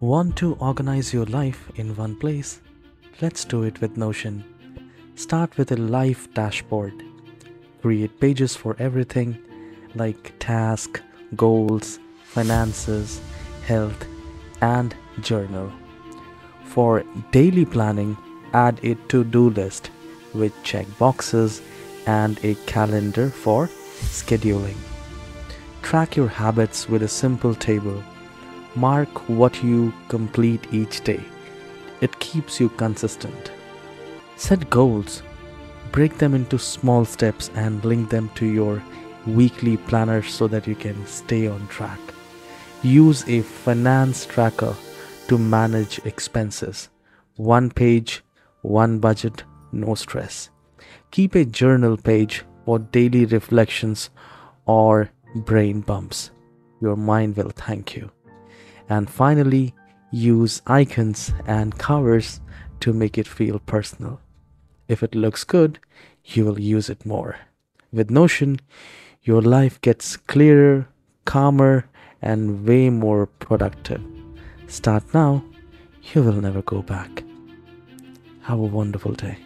Want to organize your life in one place? Let's do it with Notion. Start with a life dashboard. Create pages for everything like tasks, goals, finances, health, and journal. For daily planning, add a to-do list with checkboxes and a calendar for scheduling. Track your habits with a simple table. Mark what you complete each day. It keeps you consistent. Set goals. Break them into small steps and link them to your weekly planner so that you can stay on track. Use a finance tracker to manage expenses. One page, one budget, no stress. Keep a journal page for daily reflections or brain bumps. Your mind will thank you. And finally, use icons and covers to make it feel personal. If it looks good, you will use it more. With Notion, your life gets clearer, calmer, and way more productive. Start now, you will never go back. Have a wonderful day.